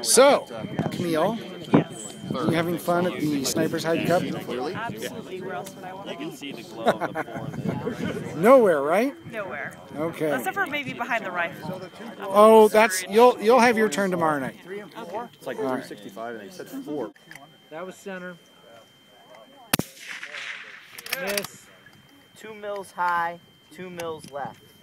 So, Camille, are you having fun at the Sniper's Hide Cup? Absolutely. Where else would I want to be? Nowhere, right? Nowhere. Okay. Except for maybe behind the rifle. Oh, that's you'll have your turn tomorrow night. Okay. It's like 365, and they said 4. That was center. Miss. 2 mils high, 2 mils left.